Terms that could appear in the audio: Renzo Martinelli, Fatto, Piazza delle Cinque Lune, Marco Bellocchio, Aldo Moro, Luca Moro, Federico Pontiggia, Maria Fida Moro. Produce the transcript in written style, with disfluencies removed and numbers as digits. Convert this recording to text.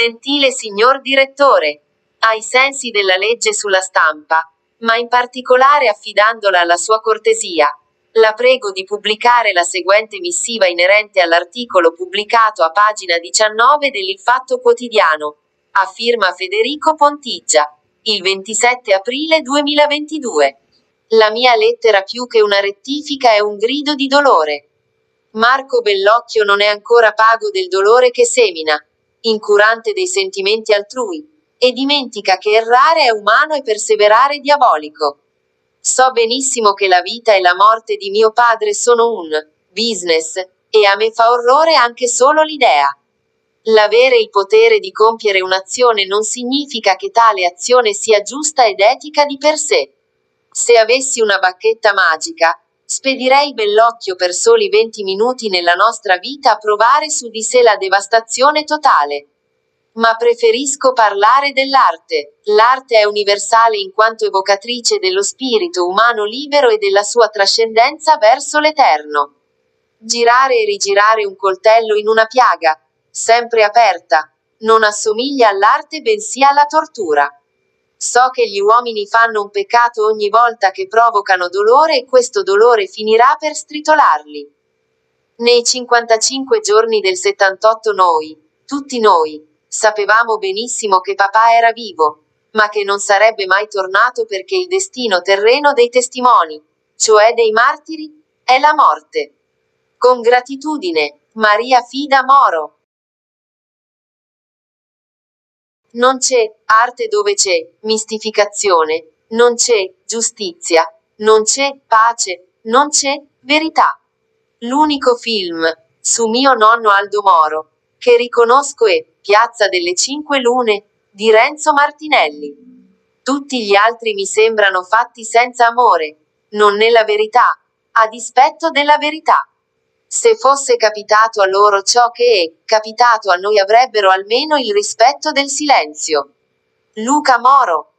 Gentile signor direttore, ai sensi della legge sulla stampa, ma in particolare affidandola alla sua cortesia, la prego di pubblicare la seguente missiva inerente all'articolo pubblicato a pagina 19 dell'Il Fatto Quotidiano, a firma Federico Pontiggia, il 27 aprile 2022. La mia lettera più che una rettifica è un grido di dolore. Marco Bellocchio non è ancora pago del dolore che semina, incurante dei sentimenti altrui, e dimentica che errare è umano e perseverare diabolico. So benissimo che la vita e la morte di mio padre sono un business, e a me fa orrore anche solo l'idea. L'avere il potere di compiere un'azione non significa che tale azione sia giusta ed etica di per sé. Se avessi una bacchetta magica, spedirei Bellocchio per soli 20 minuti nella nostra vita a provare su di sé la devastazione totale. Ma preferisco parlare dell'arte. L'arte è universale in quanto evocatrice dello spirito umano libero e della sua trascendenza verso l'eterno. Girare e rigirare un coltello in una piaga, sempre aperta, non assomiglia all'arte bensì alla tortura. So che gli uomini fanno un peccato ogni volta che provocano dolore e questo dolore finirà per stritolarli. Nei 55 giorni del 78 noi, tutti noi, sapevamo benissimo che papà era vivo, ma che non sarebbe mai tornato perché il destino terreno dei testimoni, cioè dei martiri, è la morte. Con gratitudine, Maria Fida Moro. Non c'è arte dove c'è mistificazione, non c'è giustizia, non c'è pace, non c'è verità. L'unico film, su mio nonno Aldo Moro, che riconosco è Piazza delle Cinque Lune, di Renzo Martinelli. Tutti gli altri mi sembrano fatti senza amore, non nella verità, a dispetto della verità. Se fosse capitato a loro ciò che è capitato a noi avrebbero almeno il rispetto del silenzio. Luca Moro.